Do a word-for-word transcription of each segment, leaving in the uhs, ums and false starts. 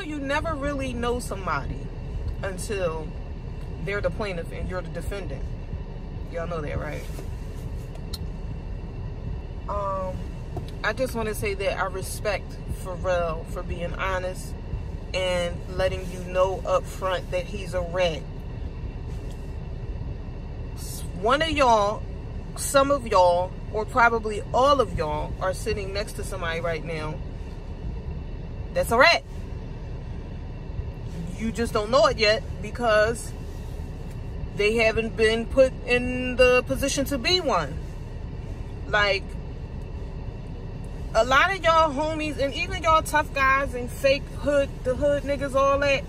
know you never really know somebody until they're the plaintiff and you're the defendant. Y'all know that, right? Um, I just want to say that I respect Pharrell for being honest and letting you know up front that he's a rat. One of y'all, some of y'all, or probably all of y'all are sitting next to somebody right now that's a rat. You just don't know it yet because they haven't been put in the position to be one. Like, a lot of y'all homies and even y'all tough guys and fake hood, the hood niggas, all that,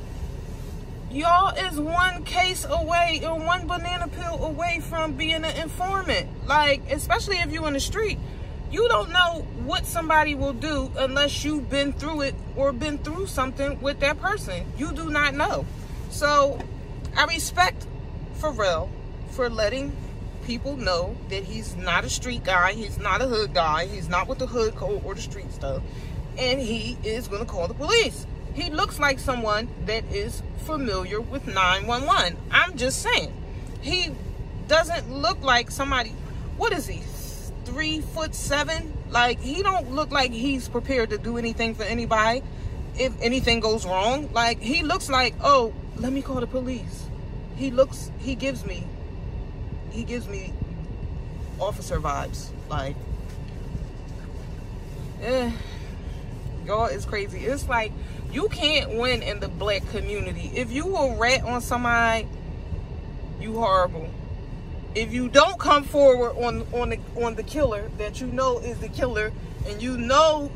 y'all is one case away or one banana peel away from being an informant. Like, especially if you in the street, you don't know what somebody will do unless you've been through it or been through something with that person. You do not know. So I respect Pharrell for letting people know that he's not a street guy, he's not a hood guy, he's not with the hood code or the street stuff, and he is going to call the police. He looks like someone that is familiar with nine one one. I'm just saying. He doesn't look like somebody, what is he, three foot seven? Like, he don't look like he's prepared to do anything for anybody if anything goes wrong. Like, he looks like, oh, let me call the police. He looks, he gives me, he gives me officer vibes. Like, eh. Y'all is crazy. It's like, you can't win in the black community. If you will rat on somebody, you horrible. If you don't come forward on on the on the killer that you know is the killer, and you know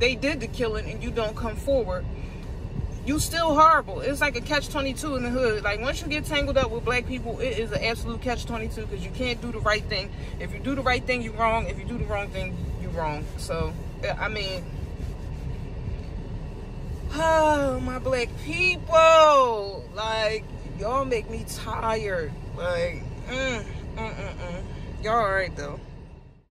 they did the killing, and you don't come forward, you still horrible. It's like a catch twenty-two in the hood. Like, once you get tangled up with black people, it is an absolute catch twenty-two because you can't do the right thing. If you do the right thing, you're wrong. If you do the wrong thing, you're wrong. So, I mean, oh, my black people, like, y'all make me tired. Like, mm, mm, mm, mm. Y'all all right though.